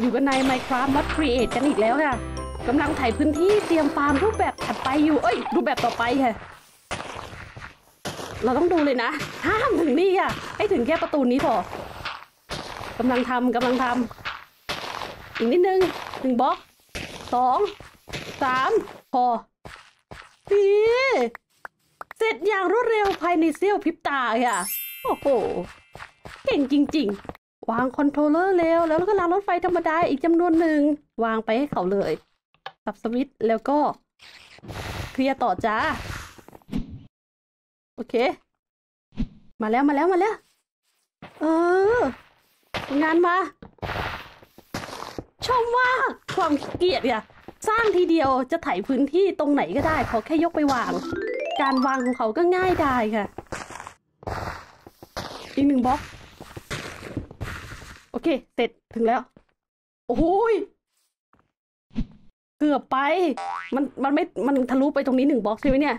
อยู่กันใน Minecraft Mod Create กันอีกแล้วค่ะกำลังไถพื้นที่เตรียมฟาร์มรูปแบบถัดไปอยู่รูปแบบต่อไปค่ะเราต้องดูเลยนะห้ามถึงนี่ค่ะให้ถึงแค่ประตูนี้พอกำลังทำอีกนิดนึง1บล็อก2 3พอนี่เสร็จอย่างรวดเร็วภายในเสี้ยวพริบตาค่ะโอ้โหเก่งจริงๆวางคอนโทรลเลอร์เร็วแล้วก็รางรถไฟธรรมดาอีกจำนวนหนึ่งวางไปให้เขาเลยสับสวิตช์แล้วก็เคลียร์ต่อจ้าโอเคมาแล้วงานมาชอบมากความขี้เกียจเนี่ยสร้างทีเดียวจะไถพื้นที่ตรงไหนก็ได้ขอแค่ยกไปวางการวางของเขาก็ง่ายได้ค่ะอีก1บล็อกโอเคเสร็จถึงแล้วโอ้โหเกือบไปมันทะลุไปตรงนี้1 บล็อกใช่ไหมเนี่ย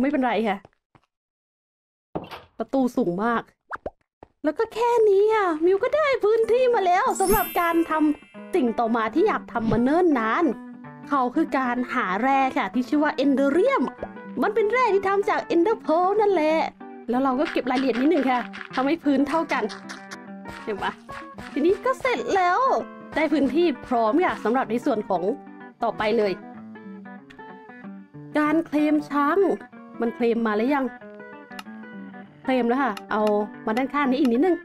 ไม่เป็นไรค่ะประตูสูงมากแล้วก็แค่นี้ค่ะมิวก็ได้พื้นที่มาแล้วสำหรับการทำสิ่งต่อมาที่อยากทำมาเนิ่นนานเขาคือการหาแร่ค่ะที่ชื่อว่าเอนเดอรียมมันเป็นแร่ที่ทำจากเอนเดอร์เพลนั่นแหละแล้วเราก็เก็บรายละเอียดนิดนึงค่ะทำให้พื้นเท่ากันเห็นปะทีนี้ก็เสร็จแล้วได้พื้นที่พร้อมค่ะสำหรับในส่วนของต่อไปเลยการเคลมช้างมันเคลมมาหรือยังเคลมแล้วค่ะเอามาด้านข้างนี้อีกนิดนึง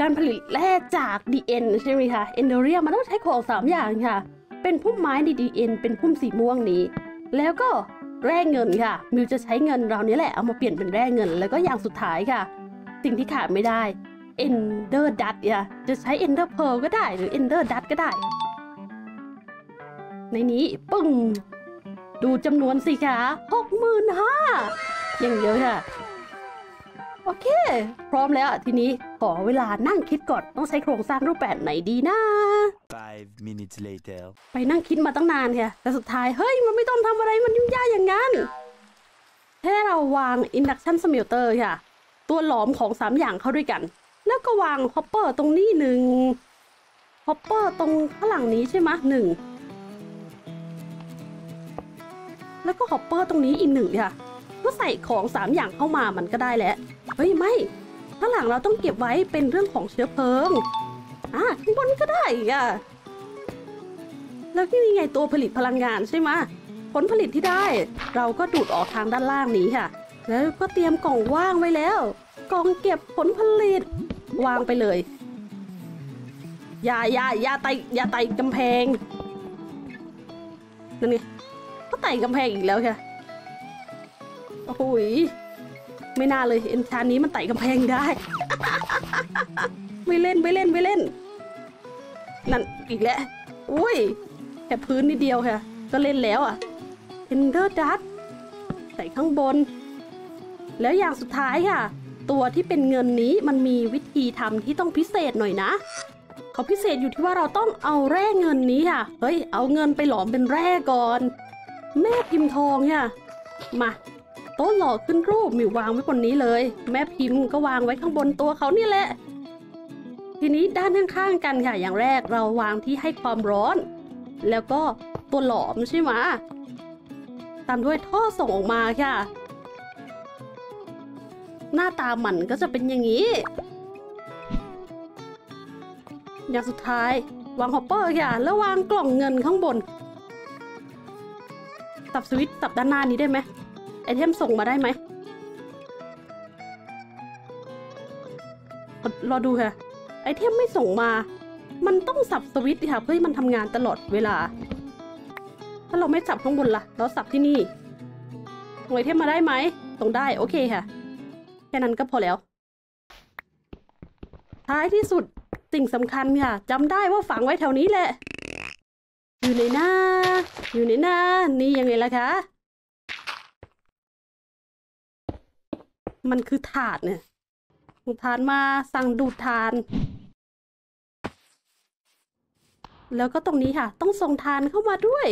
การผลิตแร่จากดีเอ็นใช่ไหมคะเอนเดอเรียมันต้องใช้ของ3อย่างค่ะเป็นพุ่มไม้ในดีเอ็นเป็นพุ่มสีม่วงนี้แล้วก็แร่เงินค่ะมิวจะใช้เงินเรานี้แหละเอามาเปลี่ยนเป็นแร่เงินแล้วก็อย่างสุดท้ายค่ะสิ่งที่ขาดไม่ได้เอนเดอร์ดัตค่ะจะใช้เอนเดอร์เพลก็ได้หรือเอนเดอร์ดัตก็ได้ในนี้ปึ้งดูจำนวนสิคะ65,000อย่างเยอะค่ะโอเคพร้อมแล้วทีนี้ขอเวลานั่งคิดก่อนต้องใช้โครงสร้างรูปแบบไหนดีนะไปนั่งคิดมาตั้งนานค่ะแต่สุดท้ายเฮ้ยมันไม่ต้องทำอะไรมันยุ่งยากอย่างนั้นแค่เราวาง Induction Smelter ค่ะตัวหลอมของ3อย่างเข้าด้วยกันแล้วก็วาง Hopper ตรงนี้1 Hopper ตรงข้างหลังนี้ใช่ไหม1แล้วก็ฮอปเปอร์ตรงนี้อีก1ค่ะก็ใส่ของ3อย่างเข้ามามันก็ได้แล้วเฮ้ยไม่ข้างหลังเราต้องเก็บไว้เป็นเรื่องของเชื้อเพลิงข้างบนก็ได้ค่ะแล้วที่นี่ไงตัวผลิตพลังงานใช่ไหมผลผลิตที่ได้เราก็ดูดออกทางด้านล่างนี้ค่ะแล้วก็เตรียมกล่องว่างไว้แล้วกล่องเก็บผลผลิตวางไปเลยอย่าไต่กำแพงนั่นไงก็ไต่กำแพงอีกแล้วค่ะโอ้โหไม่น่าเลยเอ็นชานี้มันไต่กำแพงได้ ไม่เล่นนั่นอีกแล้วอุ้ยแค่พื้นนิดเดียวค่ะก็เล่นแล้วอ่ะเอนเดอร์ดัตใส่ข้างบนแล้วอย่างสุดท้ายค่ะตัวที่เป็นเงินนี้มันมีวิธีทำที่ต้องพิเศษหน่อยนะเขาพิเศษอยู่ที่ว่าเราต้องเอาแร่เงินนี้ค่ะเฮ้ยเอาเงินไปหลอมเป็นแร่ก่อนแม่พิมพ์ทองเนี่ยมาโต๊ะหล่อขึ้นรูปมิววางไว้บนนี้เลยแม่พิมพ์ก็วางไว้ข้างบนตัวเขานี่แหละทีนี้ด้านข้างๆกันค่ะอย่างแรกเราวางที่ให้ความร้อนแล้วก็ตัวหลอมใช่ไหมตามด้วยท่อส่งออกมาค่ะหน้าตามันก็จะเป็นอย่างนี้อย่างสุดท้ายวางฮอปเปอร์ค่ะแล้ววางกล่องเงินข้างบนตับสวิตตับด้านหน้านี้ได้ไหมไอเทมส่งมาได้ไหมรอดูค่ะไอเทมไม่ส่งมามันต้องสับสวิตค่ะเพื่อให้มันทำงานตลอดเวลาถ้าเราไม่สับข้างบนล่ะเราสับที่นี่ไอเทมมาได้ไหมส่งได้โอเคค่ะแค่นั้นก็พอแล้วท้ายที่สุดสิ่งสำคัญค่ะจำได้ว่าฝังไว้แถวนี้แหละอยู่ในหน้านี่ยังไงล่ะคะมันคือถาดเนี่ยถาดมาสั่งดูดถาดแล้วก็ตรงนี้ค่ะต้องส่งถาดเข้ามาด้วย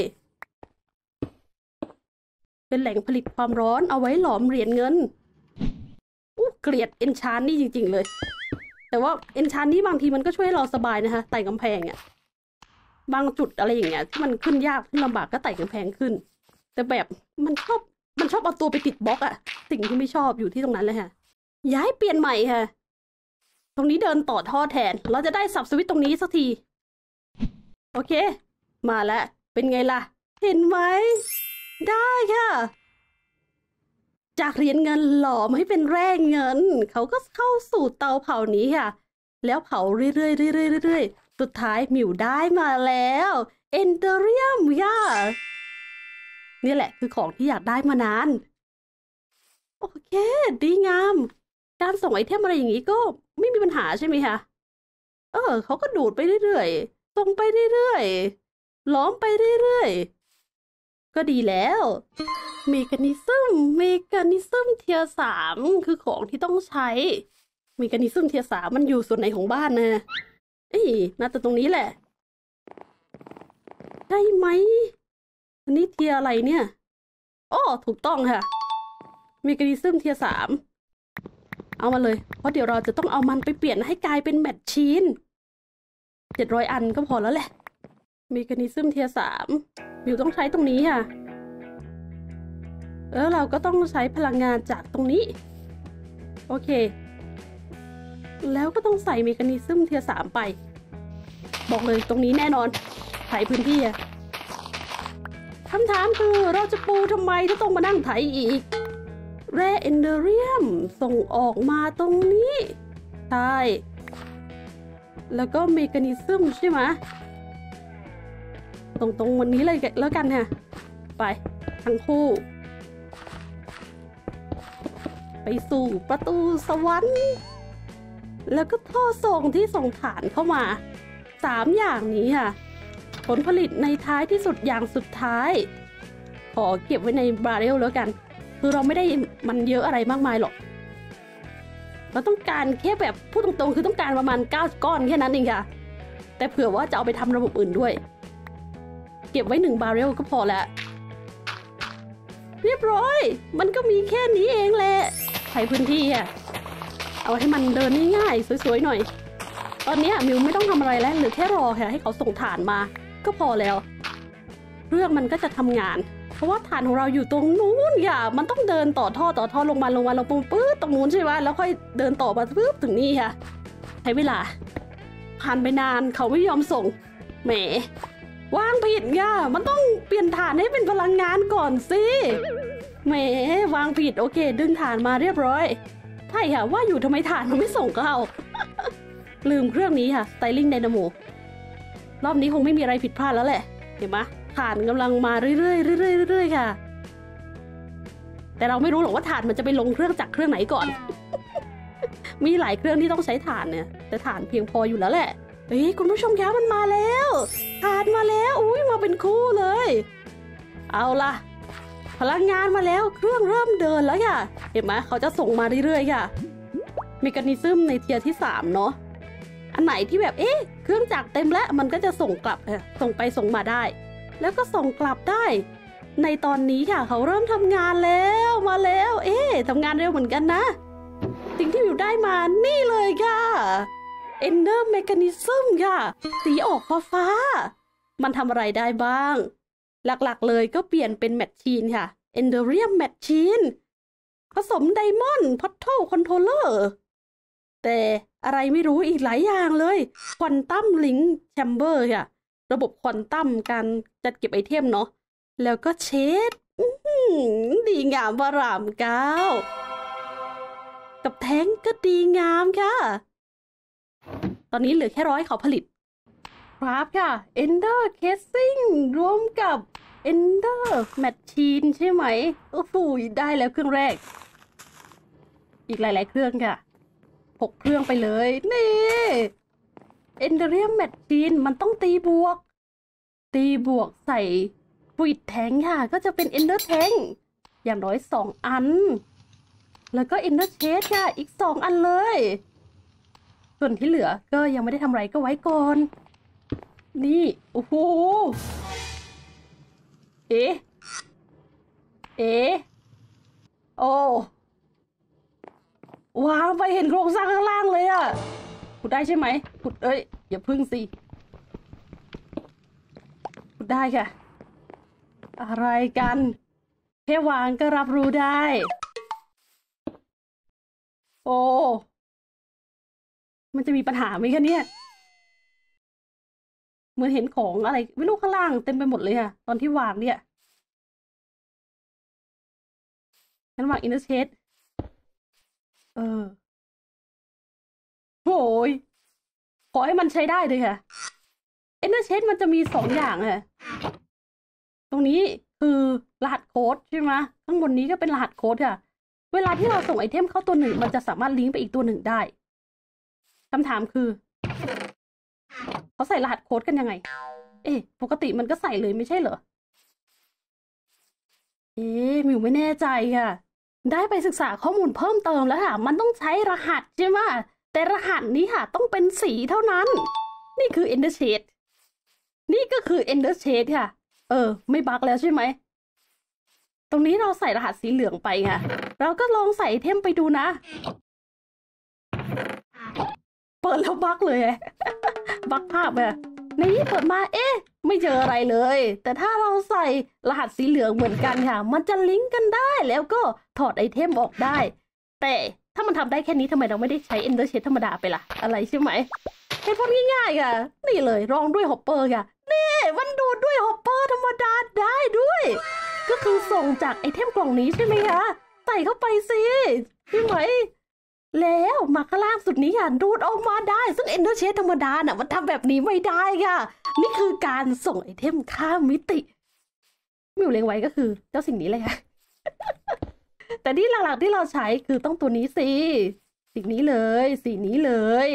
เป็นแหล่งผลิตความร้อนเอาไว้หลอมเหรียญเงินเกลียดเอนชานนี่จริงๆเลย แต่ว่าenchantนี่บางทีมันก็ช่วยให้เราสบายนะคะไต่กำแพงเนี่ยบางจุดอะไรอย่างเงี้ยที่มันขึ้นยากขึ้นลำบากก็ไต่กำแพงขึ้นแต่แบบมันชอบเอาตัวไปติดบล็อกอะสิ่งที่ไม่ชอบอยู่ที่ตรงนั้นเลยค่ะย้ายเปลี่ยนใหม่ค่ะตรงนี้เดินต่อท่อแทนเราจะได้สับสวิตตรงนี้สักทีโอเคมาแล้วเป็นไงล่ะเห็นไหมได้ค่ะจากเหรียญเงินหลอมให้เป็นแร่เงินเขาก็เข้าสู่เตาเผานี้ค่ะแล้วเผาเรื่อยๆๆสุดท้ายหมิวได้มาแล้วเอนเดเรียมค่ะนี่แหละคือของที่อยากได้มานานโอเคดีงามการส่งไอเทมอะไรอย่างนี้ก็ไม่มีปัญหาใช่ไหมคะเขาก็ดูดไปเรื่อยๆส่งไปเรื่อยๆล้อมไปเรื่อยๆก็ดีแล้วเมคานิซึมเทียร์3คือของที่ต้องใช้เมคานิซึมเทียร์3มันอยู่ส่วนไหนของบ้านนะน่าจะตรงนี้แหละใช่ไหมอันนี้เทียร์อะไรเนี่ยอ้อถูกต้องค่ะเมคานิซึมเทียร์3เอามาเลยเพราะเดี๋ยวเราจะต้องเอามันไปเปลี่ยนให้กลายเป็นแมชชีน700อันก็พอแล้วแหละเมคานิซึมเทียร์3บิวต้องใช้ตรงนี้ค่ะแล้วเราก็ต้องใช้พลังงานจากตรงนี้โอเคแล้วก็ต้องใส่เมคานิซึมเทียร์3ไปบอกเลยตรงนี้แน่นอนไถพื้นที่คำถามคือเราจะปูทำไมถ้าต้องมานั่งไถอีกแร่เอนเดเรียมส่งออกมาตรงนี้ใช่แล้วก็เมคานิซึมใช่ไหมตรงวันนี้เลยแล้วกันค่ะไปทั้งคู่ไปสู่ประตูสวรรค์แล้วก็ท่อส่งที่ส่งฐานเข้ามา3อย่างนี้ค่ะผลผลิตในท้ายที่สุดอย่างสุดท้ายขอเก็บไว้ในบาเรลแล้วกันคือเราไม่ได้มันเยอะอะไรมากมายหรอกเราต้องการแค่แบบพูดตรงๆคือต้องการประมาณ9ก้อนแค่นั้นเองค่ะแต่เผื่อว่าจะเอาไปทำระบบอื่นด้วยเก็บไว้1บาเรลก็พอแล้วเรียบร้อยมันก็มีแค่นี้เองแหละไถพื้นที่อ่ะเอาให้มันเดินง่ายๆสวยๆหน่อยตอนนี้มิวไม่ต้องทำอะไรแล้วหรือแค่รอค่ะให้เขาส่งฐานมาก็พอแล้วเรื่องมันก็จะทำงานเพราะว่าฐานของเราอยู่ตรงนู้นอย่ามันต้องเดินต่อท่อลงมาเราปื๊ดตรงนู้นใช่ไหมแล้วค่อยเดินต่อมาปื๊ดถึงนี่ค่ะใช้เวลาผ่านไปนานเขาไม่ยอมส่งแหมวางผิดค่ะมันต้องเปลี่ยนฐานให้เป็นพลังงานก่อนสิแหมวางผิดโอเคดึงฐานมาเรียบร้อยใช่ค่ะว่าอยู่ทำไมฐานมันไม่ส่งเข้า ลืมเครื่องนี้ค่ะสไตลิ่งไดนาโมรอบนี้คงไม่มีอะไรผิดพลาดแล้วแหละเห็นไหมฐานกำลังมาเรื่อยๆค่ะแต่เราไม่รู้หรอกว่าฐานมันจะไปลงเครื่องจากเครื่องไหนก่อน มีหลายเครื่องที่ต้องใช้ฐานเนี่ยแต่ฐานเพียงพออยู่แล้วแหละเฮ้ยคุณผู้ชมคะมันมาแล้วฐานมาแล้วอุ้ยมาเป็นคู่เลยเอาล่ะพลังงานมาแล้วเครื่องเริ่มเดินแล้วค่ะเห็นไหมเขาจะส่งมาเรื่อยๆค่ะเมคานิซึมในเทียร์ที่3เนาะอันไหนที่แบบเครื่องจักรเต็มแล้วมันก็จะส่งกลับค่ะส่งไปส่งมาได้แล้วก็ส่งกลับได้ในตอนนี้ค่ะเขาเริ่มทำงานแล้วมาแล้วทำงานเร็วเหมือนกันนะสิ่งที่อยู่ได้มานี่เลยค่ะ Ender Mechanism ค่ะสีออกฟ้ามันทำอะไรได้บ้างหลักๆเลยก็เปลี่ยนเป็นแมชชีนค่ะ Enderium Machine ผสมไดมอนด์ Portal Controller แต่อะไรไม่รู้อีกหลายอย่างเลย Quantum Link Chamber ค่ะระบบควอนตัมการจัดเก็บไอเทมเนาะแล้วก็เชดดีงามวรามเก้ากับแท้งก็ดีงามค่ะตอนนี้เหลือแค่ร้อยเขาผลิตครับค่ะเอนเดอร์เคสซิ่งรวมกับเอนเดอร์แมชชีนใช่ไหมโอ้โหได้แล้วเครื่องแรกอีกหลายๆเครื่องค่ะ6เครื่องไปเลยนี่เอนเดเรียมแมชชีนมันต้องตีบวกใส่ปุ๋ยแทงค่ะก็จะเป็นเอนเดอร์แทงอย่างน้อย2อันแล้วก็เอนเดอร์เชสค่ะอีก2อันเลยส่วนที่เหลือก็ยังไม่ได้ทำไรก็ไว้ก่อนนี่โอ้โหโอ้ว้าวไปเห็นโครงสร้างข้างล่างเลยอะ ขุดได้ใช่ไหมขุดเอ้ยอย่าพึ่งสิขุดได้ค่ะอะไรกันแค่วางก็รับรู้ได้โอ้มันจะมีปัญหาไหมคะเนี่ยเหมือนเห็นของอะไรไม่รู้ข้างล่างเต็มไปหมดเลยค่ะตอนที่วางเนี่ยงั้นวางอินเตอร์เชสโอ้ยขอให้มันใช้ได้เลยค่ะอินเตอร์เชสมันจะมีสองอย่างค่ะตรงนี้คือรหัสโค้ดใช่ไหมข้างบนนี้ก็เป็นรหัสโค้ดค่ะเวลาที่เราส่งไอเทมเข้าตัวหนึ่งมันจะสามารถลิงก์ไปอีกตัวหนึ่งได้คำถามคือเขาใส่รหัสโค้ดกันยังไงเอ๊ะปกติมันก็ใส่เลยไม่ใช่เหรอเอ๊ะมิวไม่แน่ใจค่ะได้ไปศึกษาข้อมูลเพิ่มเติมแล้วค่ะมันต้องใช้รหัสใช่ไหมแต่รหัสนี้ค่ะต้องเป็นสีเท่านั้นนี่คือ Ender Shade นี่ก็คือ Ender Shade ค่ะไม่บั๊กแล้วใช่ไหมตรงนี้เราใส่รหัสสีเหลืองไปค่ะเราก็ลองใส่ไอเทมไปดูนะเปิดแล้วบั๊กเลย บั๊กภาพเลยนี่เปิดมาเอ๊ะไม่เจออะไรเลยแต่ถ้าเราใส่รหัสสีเหลืองเหมือนกันค่ะมันจะลิงก์กันได้แล้วก็ถอดไอเทมออกได้แต่ถ้ามันทำได้แค่นี้ทำไมเราไม่ได้ใช้ Ender Shade ธรรมดาไปล่ะอะไรใช่ไหมเหตุผลง่ายๆค่ะนี่เลยลองด้วยฮอปเปอร์ค่ะนี่มันดูดด้วยฮอปเปอร์ธรรมดาได้ด้วยก็คือส่งจากไอเทมกล่องนี้ใช่ไหมคะใส่เข้าไปสิใช่ไหมแล้วมาข้างล่างสุดนี้ค่ะดูดออกมาได้ซึ่ง Ender Shade ธรรมดาน่ะมันทำแบบนี้ไม่ได้ค่ะนี่คือการส่งไอเทมข้ามมิติมิวเล็งไว้ก็คือเจ้าสิ่งนี้เลยค่ะ แต่ที่หลักๆที่เราใช้คือต้องตัวนี้สิสิ่งนี้เลยสีนี้เลย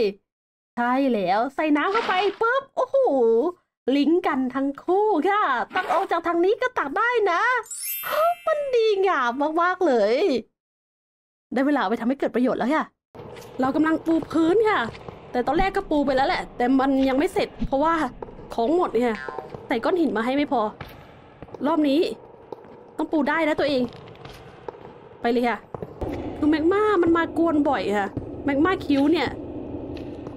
ใช่แล้วใส่น้ำเข้าไปปุ๊บโอ้โหลิงก์กันทั้งคู่ค่ะตักออกจากทางนี้ก็ตักได้นะมันดีงามมากๆเลยได้เวลาไปทำให้เกิดประโยชน์แล้วค่ะเรากำลังปูพื้นค่ะแต่ตอนแรกก็ปูไปแล้วแหละแต่มันยังไม่เสร็จเพราะว่าของหมดเนี่ยใส่ก้อนหินมาให้ไม่พอรอบนี้ต้องปูได้นะตัวเองไปเลยค่ะดูแมกม่ามันมากวนบ่อยค่ะแมกม่าคิ้วเนี่ย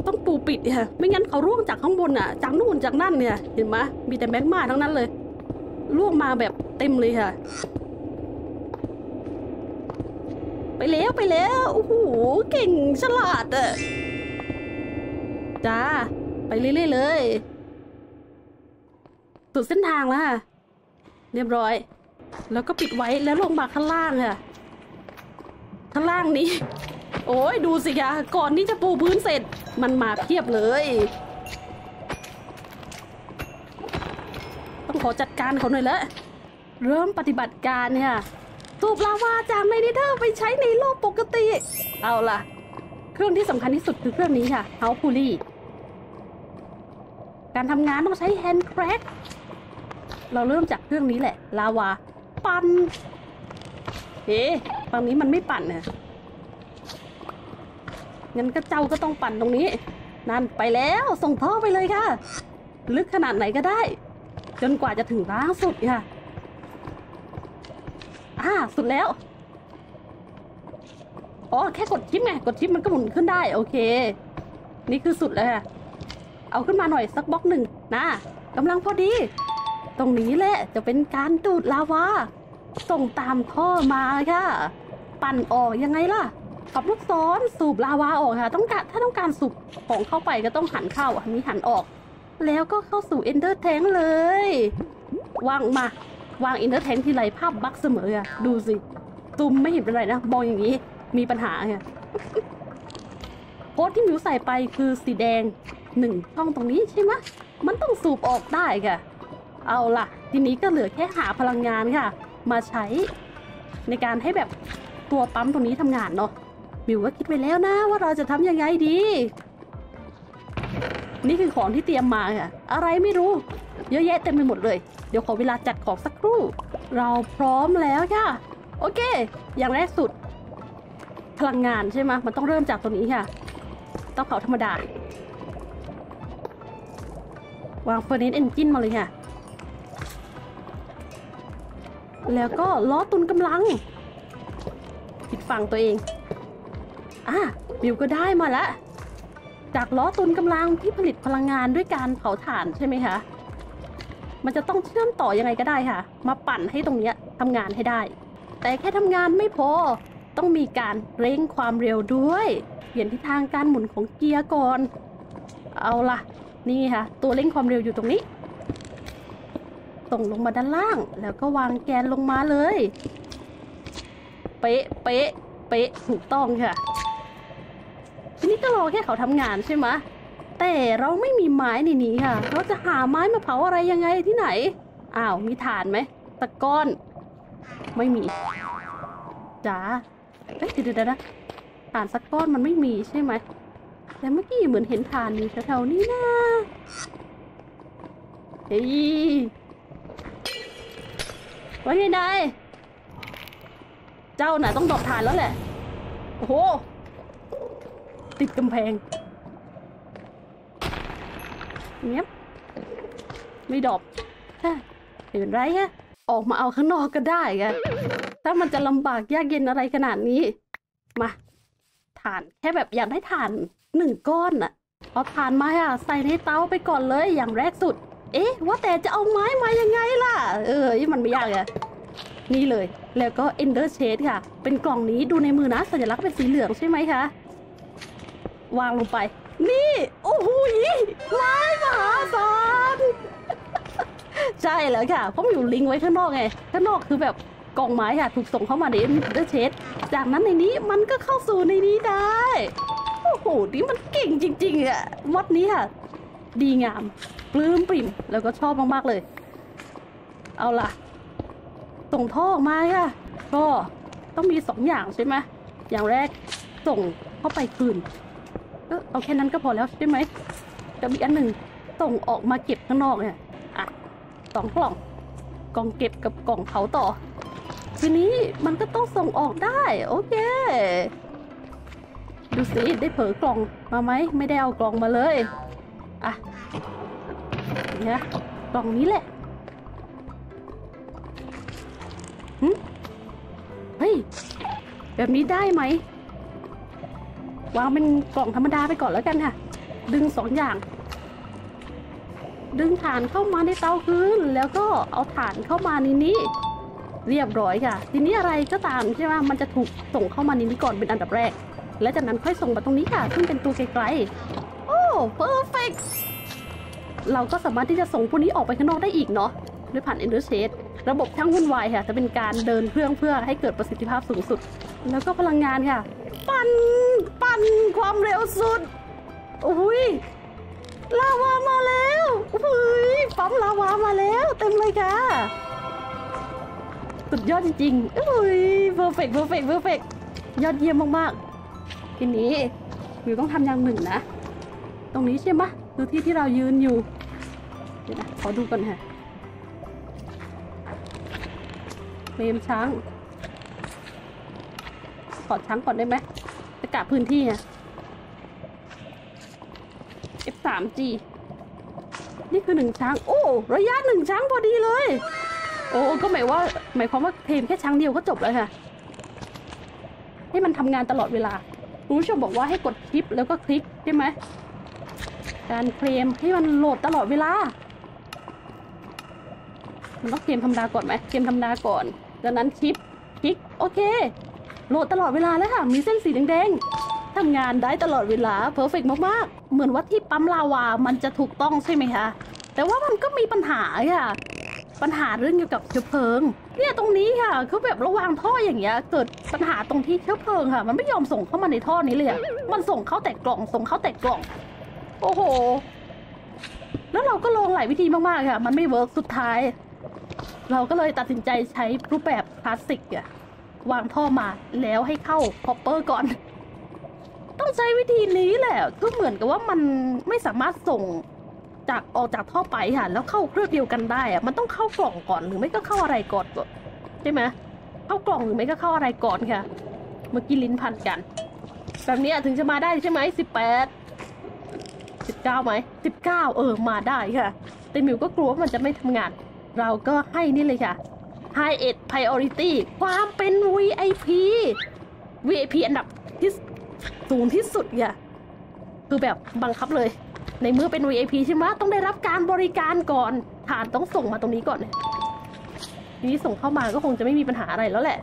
ต้องปูปิดค่ะไม่งั้นเขาร่วงจากข้างบนอ่ะจากนู่นจากนั่นเนี่ยเห็นไหมมีแต่แมกม่าทั้งนั้นเลยร่วงมาแบบเต็มเลยค่ะไปแล้วไปแล้วโอ้โหเก่งฉลาดอะจ้าไปเรื่อยๆเลยสุดเส้นทางแล้วค่ะเรียบร้อยแล้วก็ปิดไว้แล้วลงมาข้างล่างค่ะข้างล่างนี้โอ้ยดูสิคะก่อนที่จะปูพื้นเสร็จมันมาเพียบเลยต้องขอจัดการเขาหน่อยละเริ่มปฏิบัติการเนี่ยสูบลาวาจากในเนเธอร์ไปใช้ในโลกปกติเอาล่ะเครื่องที่สำคัญที่สุดคือเครื่องนี้ค่ะเฮาคูลี่การทำงานต้องใช้แฮนด์แครกเราเริ่มจากเครื่องนี้แหละลาวาปั่นเอ๊ะฝั่งนี้มันไม่ปั่นเนี่ยงั้นก็เจ้าก็ต้องปั่นตรงนี้นั่นไปแล้วส่งท่อไปเลยค่ะลึกขนาดไหนก็ได้จนกว่าจะถึงล่างสุดค่ะสุดแล้วอ๋อแค่กดชิปไงกดชิปมันก็หมุนขึ้นได้โอเคนี่คือสุดแล้วค่ะเอาขึ้นมาหน่อยสักบล็อกหนึ่งนะกำลังพอดีตรงนี้แหละจะเป็นการดูดลาวาส่งตามท่อมาค่ะปั่นออกยังไงล่ะขับลูกศรสูบลาวาออกค่ะต้องการถ้าต้องการสูบของเข้าไปก็ต้องหันเข้าอันนี้หันออกแล้วก็เข้าสู่ Ender Tank เลยวางมาวาง Ender Tank ทีไรภาพบั๊กเสมอค่ะดูสิตุ่มไม่เห็นเป็นไรนะมองอย่างนี้มีปัญหาค่ะโค้ดที่มิวใส่ไปคือสีแดงหนึ่งช่องตรงนี้ใช่ไหมมันต้องสูบออกได้ค่ะเอาล่ะทีนี้ก็เหลือแค่หาพลังงานค่ะมาใช้ในการให้แบบตัวปั๊มตรงนี้ทำงานเนาะมิวก็คิดไปแล้วนะว่าเราจะทำยังไงดีนี่คือของที่เตรียมมาค่ะอะไรไม่รู้เยอะแยะเต็มไปหมดเลยเดี๋ยวขอเวลาจัดของสักครู่เราพร้อมแล้วค่ะโอเคอย่างแรกสุดพลังงานใช่ไหมมันต้องเริ่มจากตัวนี้ค่ะเตาเผาธรรมดาวางเฟอร์เนสเอนจินมาเลยค่ะแล้วก็ล้อตุนกำลังปิดฝั่งตัวเองบิวก็ได้มาละ จากล้อตุนกำลังที่ผลิตพลังงานด้วยการเผาถ่านใช่ไหมคะมันจะต้องเชื่อมต่อยังไงก็ได้ค่ะมาปั่นให้ตรงนี้ทำงานให้ได้แต่แค่ทำงานไม่พอต้องมีการเร่งความเร็วด้วยเปลี่ยนทิศทางการหมุนของเกียร์ก่อนเอาล่ะนี่ค่ะตัวเร่งความเร็วอยู่ตรงนี้ส่งลงมาด้านล่างแล้วก็วางแกนลงมาเลยเป๊ะเป๊ะเป๊ะถูกต้องค่ะทีนี้ก็รอแค่เขาทำงานใช่ไหมแต่เราไม่มีไม้ในนี้ค่ะเราจะหาไม้มาเผาอะไรยังไงที่ไหนอ้าวมีถ่านไหมตะก้อนไม่มีจ้าเอ๊ะเดี๋ยวนะถ่านสักก้อนมันไม่มีใช่ไหมแต่เมื่อกี้เหมือนเห็นถ่านอยู่แถวๆนี้นะเฮ้ยไว้ยังไงเจ้าน่ะต้องดอกถ่านแล้วแหละโอ้โหติดกำแพงเนี้ยไม่ดอกเห็นไรฮะออกมาเอาข้างนอกก็ได้ไงถ้ามันจะลำบากยากเย็นอะไรขนาดนี้มาถ่านแค่แบบอยากได้ถ่านหนึ่งก้อนน่ะเอาถ่านมาค่ะใส่ในเตาไปก่อนเลยอย่างแรกสุดเอ๊ะว่าแต่จะเอาไม้มายังไงล่ะมันไม่ยากอะนี่เลยแล้วก็ Ender Chest ค่ะเป็นกล่องนี้ดูในมือนะสัญลักษณ์เป็นสีเหลืองใช่ไหมคะวางลงไปนี่โอ้โหไม้มหาศาล ใช่แล้วค่ะผมอยู่ลิงไว้ข้างนอกไงข้างนอกคือแบบกล่องไม้ค่ะถูกส่งเข้ามาใน Ender Chest จากนั้นในนี้มันก็เข้าสู่ในนี้ได้โอ้โหนี่มันเก่งจริงๆอะมอดนี้ค่ะดีงามปลื้มปริ่มแล้วก็ชอบมากๆเลยเอาล่ะส่งท่อออกมาค่ะก็ต้องมี2อย่างใช่ไหมอย่างแรกส่งเข้าไปคืนเอาแค่นั้นก็พอแล้วใช่ไหมแต่อีกอันหนึ่งส่งออกมาเก็บข้างนอกเนี่ยอ่ะ2 กล่องเก็บกับกล่องเผาต่อทีนี้มันก็ต้องส่งออกได้โอเคดูสิได้เผลอกล่องมาไหมไม่ได้เอากล่องมาเลยอ่ะเนี่ยกล่องนี้แหละเฮ้ยแบบนี้ได้ไหมวางเป็นกล่องธรรมดาไปก่อนแล้วกันค่ะดึง2อย่างดึงถ่านเข้ามาในเตาคืนแล้วก็เอาถ่านเข้ามาในนี้เรียบร้อยค่ะทีนี้อะไรก็ตามใช่ไหมมันจะถูกส่งเข้ามาในนี้ก่อนเป็นอันดับแรกและจากนั้นค่อยส่งมาตรงนี้ค่ะซึ่งเป็นตัวไกลๆโอ้เพอร์เฟกต์เราก็สามารถที่จะส่งพวกนี้ออกไปข้างนอกได้อีกเนาะด้วยผ่าน Ender Chest ระบบช่างวุ่นวายค่ะจะเป็นการเดินเครื่องเพื่อให้เกิดประสิทธิภาพสูงสุดแล้วก็พลังงานค่ะปั่นความเร็วสุดอุ้ยลาวามาแล้วอุ้ยปั๊มลาวามาแล้วเต็มเลยค่ะสุดยอดจริงๆอุ้ยเพอร์เฟกต์ยอดเยี่ยมมากๆทีนี้วิวต้องทำอย่างหนึ่งนะตรงนี้ใช่ไหมดูที่ที่เรายืนอยู่เดี๋ยวนะขอดูก่อนค่ะเมมช้างขอช้างก่อนได้ไหมจะกะพื้นที่ไง F3G นี่คือ1ช้างโอ้ระยะ1ช้างพอดีเลยโอ้ก็หมายความว่าเทมแค่ช้างเดียวก็จบแล้วค่ะให้มันทำงานตลอดเวลาคุณผู้ชมบอกว่าให้กดคลิปแล้วก็คลิกใช่ไหมการเคลมให้มันโหลดตลอดเวลามันต้องเคลมธรรมดาก่อนไหมเคลมธรรมดาก่อนจากนั้นคลิปคลิกโอเคโหลดตลอดเวลาแล้วค่ะมีเส้นสีแดงๆทำงานได้ตลอดเวลาเพอร์เฟกต์มากๆเหมือนว่าที่ปั๊มลาวามันจะถูกต้องใช่ไหมคะแต่ว่ามันก็มีปัญหาค่ะปัญหาเรื่องเกี่ยวกับเชื้อเพลิงเนี่ยตรงนี้ค่ะคือแบบระหว่างท่ออย่างเงี้ยเกิดปัญหาตรงที่เชื้อเพลิงค่ะมันไม่ยอมส่งเข้ามาในท่อนี้เลยมันส่งเข้าแต่กล่องโอ้โหแล้วเราก็ลองหลายวิธีมากๆค่ะมันไม่เวิร์กสุดท้ายเราก็เลยตัดสินใจใช้รูปแบบคลาสสิกอะวางท่อมาแล้วให้เข้าพอปเปอร์ก่อนต้องใช้วิธีนี้แหละก็เหมือนกับว่ามันไม่สามารถส่งจากออกจากท่อไปค่ะแล้วเข้าเครื่องเดียวกันได้อะมันต้องเข้ากล่องก่อนหรือไม่ก็เข้าอะไรก่อนใช่ไหมเข้ากล่องหรือไม่ก็เข้าอะไรก่อนค่ะเมื่อกี้ลิ้นพันกันแบบนี้ถึงจะมาได้ใช่ไหม18 19ไหม19มาได้ค่ะแต่มิวก็กลัวว่ามันจะไม่ทำงานเราก็ให้นี่เลยค่ะ High Priority ความเป็น VIP อันดับที่สูงที่สุดค่ะ คือแบบบังคับเลยในเมื่อเป็น VIP ใช่ไหมต้องได้รับการบริการก่อนฐานต้องส่งมาตรงนี้ก่อนทีนี้ส่งเข้ามาก็คงจะไม่มีปัญหาอะไรแล้วแหละ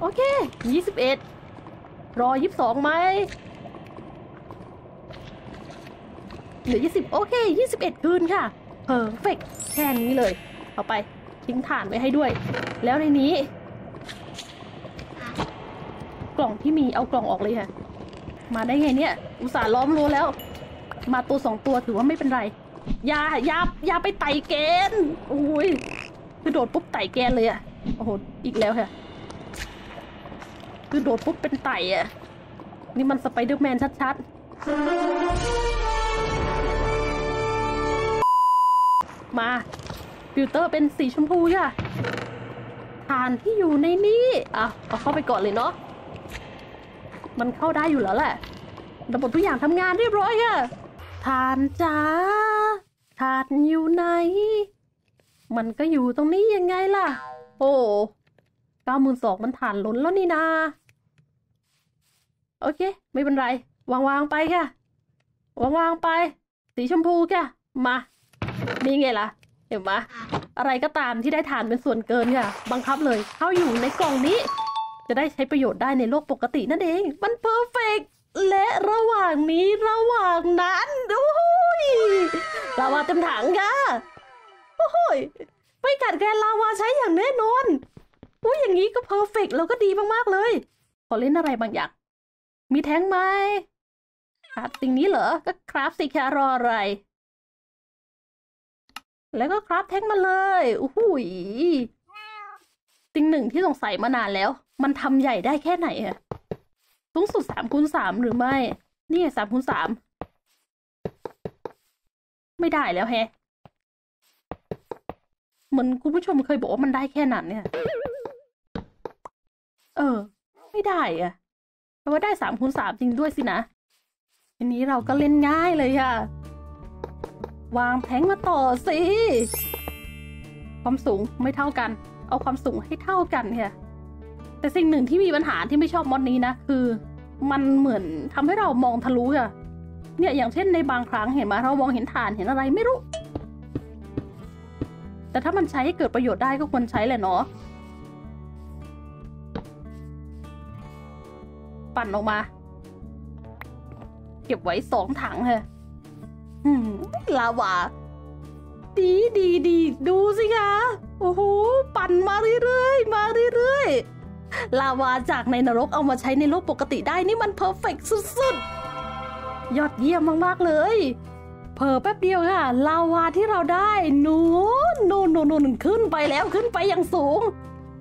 โอเค21รอ22ไหมเหลือ20โอเค21คืนค่ะเพอร์เฟกต์แค่นี้เลยเอาไปทิ้งถ่านไว้ให้ด้วยแล้วในนี้กล่องที่มีเอากล่องออกเลยค่ะมาได้ไงเนี่ยอุตส่าห์ล้อมรั้วแล้วมาตัว2ตัวถือว่าไม่เป็นไรอย่าไปไต่แกนโอ้ยคือโดดปุ๊บไต่แกนเลยอ่ะโอ้โหอีกแล้วค่ะคือโดดปุ๊บเป็นไต่อ่ะนี่มันสไปเดอร์แมนชัดๆมาฟิลเตอร์เป็นสีชมพูค่ะฐานที่อยู่ในนี้อ่ะเอาเข้าไปก่อนเลยเนาะมันเข้าได้อยู่แล้วแหละระบบทุกอย่างทำงานเรียบร้อยค่ะฐานจ้าฐานอยู่ไหนมันก็อยู่ตรงนี้ยังไงล่ะโอ้92,000มันฐานล้นแล้วนี่นาโอเคไม่เป็นไรวางๆไปค่ะวางๆไปสีชมพูค่ะมานี่ไงล่ะเห็นไหมอะไรก็ตามที่ได้ฐานเป็นส่วนเกินค่ะบังคับเลยเข้าอยู่ในกล่องนี้จะได้ใช้ประโยชน์ได้ในโลกปกตินั่นเองมันเพอร์เฟกต์และระหว่างนั้นโอ้ยลาวาเต็มถังค่ะโอ้ยไม่กัดแกนลาวาใช้อย่างแน่นอนอุ้ยอย่างนี้ก็เพอร์เฟกต์แล้วก็ดีมากๆเลยขอเล่นอะไรบางอย่างมีแท้งไหมครับสิ่งนี้เหรอก็คราฟสิแครออะไรแล้วก็คราฟแท้งมาเลยโอ้โหสิ่งหนึ่งที่สงสัยมานานแล้วมันทำใหญ่ได้แค่ไหนอะสูงสุด3x3หรือไม่นี่3x3ไม่ได้แล้วแฮะเหมือนคุณผู้ชมเคยบอกว่ามันได้แค่นั้นเนี่ยไม่ได้อะแปลว่าได้3x3จริงด้วยสินะทีนี้เราก็เล่นง่ายเลยค่ะวางแผงมาต่อสิความสูงไม่เท่ากันเอาความสูงให้เท่ากันค่ะแต่สิ่งหนึ่งที่มีปัญหาที่ไม่ชอบม็อดนี้นะคือมันเหมือนทำให้เรามองทะลุค่ะเนี่ยอย่างเช่นในบางครั้งเห็นไหมเรามองเห็นฐานเห็นอะไรไม่รู้แต่ถ้ามันใช้ให้เกิดประโยชน์ได้ก็ควรใช้แหละเนาะปั่นออกมาเก็บไว้2ถังค่ะลาวาดีดูสิคะโอ้โหปั่นมาเรื่อยๆลาวาจากในนรกเอามาใช้ในโลกปกติได้นี่มันเพอร์เฟกต์สุดๆยอดเยี่ยมมากๆเลยเผลอแป๊บเดียวค่ะลาวาที่เราได้นูนขึ้นไปแล้วขึ้นไปอย่างสูง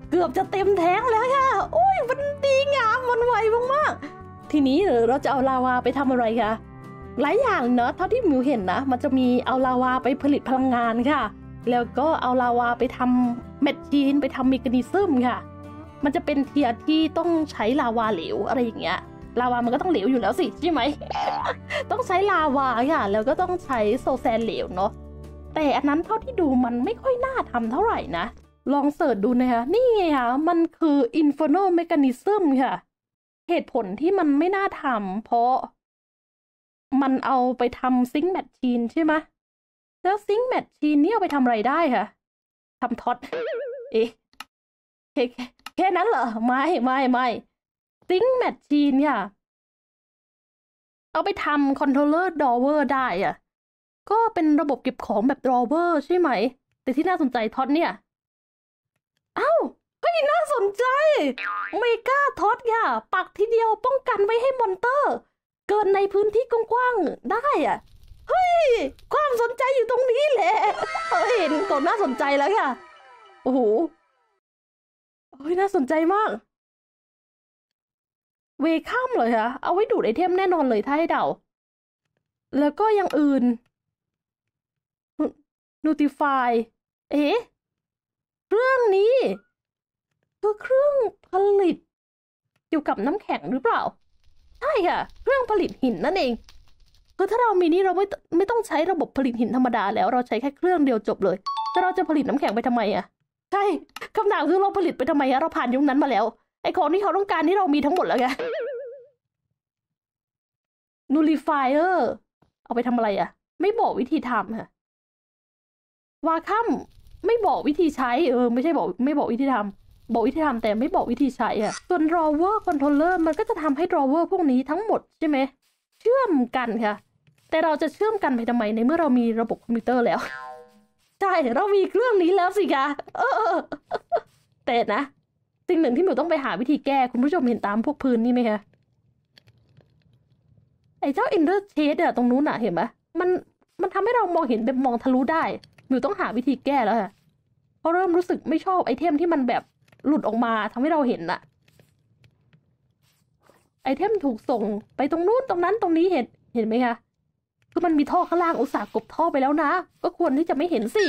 เกือบจะเต็มแท้งแล้วค่ะโอ้ยมันดีงามมันไวมากๆทีนี้เราจะเอาลาวาไปทำอะไรคะหลายอย่างเนอะเท่าที่มิวเห็นนะมันจะมีเอาลาวาไปผลิตพลังงานค่ะแล้วก็เอาลาวาไปทำแมชชีนไปทำเมคานิซึมค่ะมันจะเป็นเทียร์ที่ต้องใช้ลาวาเหลวอะไรอย่างเงี้ยลาวามันก็ต้องเหลวอยู่แล้วสิใช่ไหม ต้องใช้ลาวาค่ะแล้วก็ต้องใช้โซแซนเหลวเนาะแต่อันนั้นเท่าที่ดูมันไม่ค่อยน่าทำเท่าไหร่นะลองเสิร์ชดูนะคะนี่ไงค่ะมันคือ Inferno Mechanism ค่ะเหตุผลที่มันไม่น่าทำเพราะมันเอาไปทำซิงค์แมชชีนใช่ไหมแล้วซิงค์แมชชีนนี่เอาไปทำอะไรได้ค่ะทำท็อตเอ๊ะแค่นั้นเหรอไม่ซิงค์แมชชีนค่ะเอาไปทำคอนโทรลเลอร์ดรอเวอร์ได้อ่ะก็เป็นระบบเก็บของแบบดรอเวอร์ใช่ไหมแต่ที่น่าสนใจท็อตเนี่ยอ้าวเฮ้ยน่าสนใจเมกาท็อตค่ะปักทีเดียวป้องกันไว้ให้มอนเตอร์เกินในพื้นที่กว้างๆได้อ่ะเฮ้ยความสนใจอยู่ตรงนี้แหละเห็นก็น่าสนใจแล้วค่ะโอ้โหน่าสนใจมากเวข้ามเลยค่ะเอาไว้ดูดไอเทมแน่นอนเลยถ้าให้เดาแล้วก็อย่างอื่นNotifyเอ๊ะเครื่องนี้คือเครื่องผลิตเกี่ยวกับน้ำแข็งหรือเปล่าใช่ค่ะเครื่องผลิตหินนั่นเองคือถ้าเรามีนี่เราไม่ต้องใช้ระบบผลิตหินธรรมดาแล้วเราใช้แค่เครื่องเดียวจบเลยแต่เราจะผลิตน้ำแข็งไปทำไมอ่ะใช่คำถามคือเราผลิตไปทำไมอะเราผ่านยุคนั้นมาแล้วไอของที่เขาต้องการที่เรามีทั้งหมดแล้วไง นูริไฟเออร์เอาไปทำอะไรอ่ะไม่บอกวิธีทำค่ะวาคัมไม่บอกวิธีใช้ไม่ใช่บอกไม่บอกวิธีทำบอกวิธีทำแต่ไม่บอกวิธีใช้อ่ะส่วน drawer controller มันก็จะทำให้ drawer พวกนี้ทั้งหมดใช่ไหมเชื่อมกันค่ะแต่เราจะเชื่อมกันไปทำไมในเมื่อเรามีระบบคอมพิวเตอร์แล้วใช่เรามีเครื่องนี้แล้วสิคะแต่นะสิ่งหนึ่งที่หมิวต้องไปหาวิธีแก้คุณผู้ชมเห็นตามพวกพื้นนี่ไหมคะไอ้เจ้า Ender Tank อะตรงนู้นอะเห็นไหมมันทำให้เรามองเห็นแบบมองทะลุได้หมิวต้องหาวิธีแก้แล้วค่ะเพราะเริ่มรู้สึกไม่ชอบไอเทมที่มันแบบหลุดออกมาทำให้เราเห็นอะไอเทมถูกส่งไปตรงนู้นตรงนั้นตรงนี้เห็นไหมคะคือมันมีท่อข้างล่างอุตส่าห์กบท่อไปแล้วนะก็ควรที่จะไม่เห็นสิ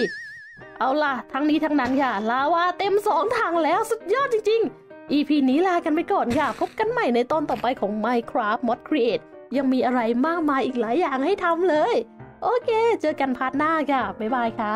เอาล่ะทั้งนี้ทั้งนั้นค่ะลาวาเต็ม2ถังแล้วสุดยอดจริงๆ EP นี้ลากันไปก่อนค่ะพบกันใหม่ในตอนต่อไปของ Minecraft Mod Create ยังมีอะไรมากมายอีกหลายอย่างให้ทำเลยโอเคเจอกันพาร์ทหน้าค่ะบ๊ายบายค่ะ